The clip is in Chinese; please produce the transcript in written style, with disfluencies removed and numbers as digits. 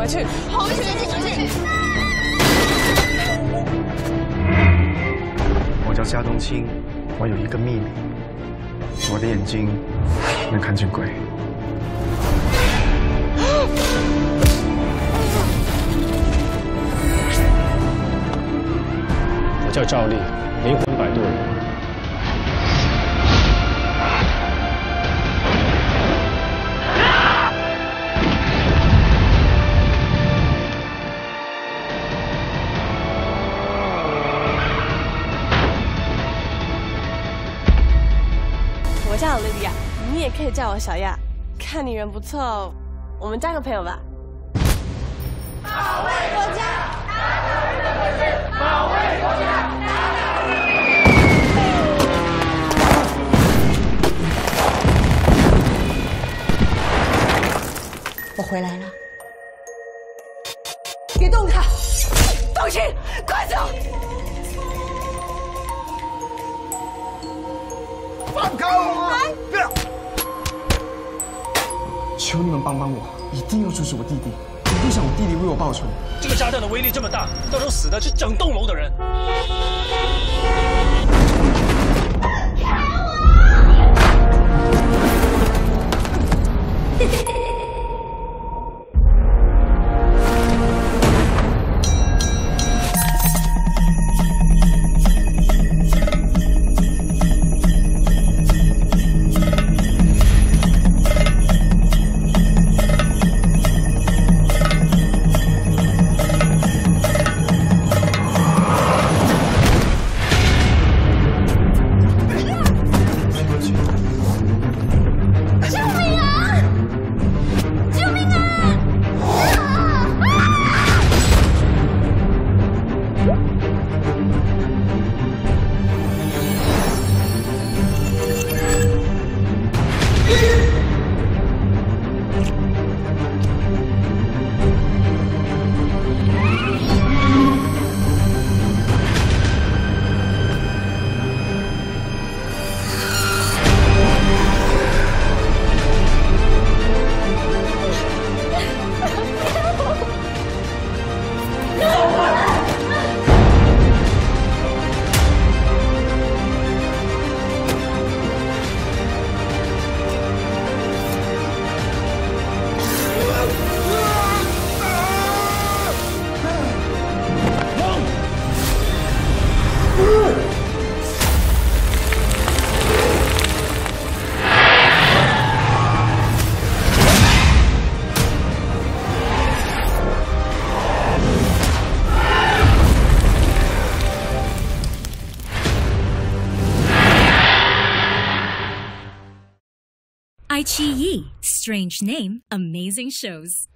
回去，回去，回去！我叫夏冬青，我有一个秘密，我的眼睛能看见鬼。 我叫赵丽，灵魂摆渡人。我叫莉莉亚，你也可以叫我小亚。看你人不错，我们交个朋友吧。保卫国家，打倒日本鬼子，保卫国家。 我回来了，别动他！冬青，快走！放开我！别！求你们帮帮我，一定要阻止我弟弟！我不想我弟弟为我报仇。这个炸弹的威力这么大，到时候死的是整栋楼的人。 IQE, strange name, amazing shows.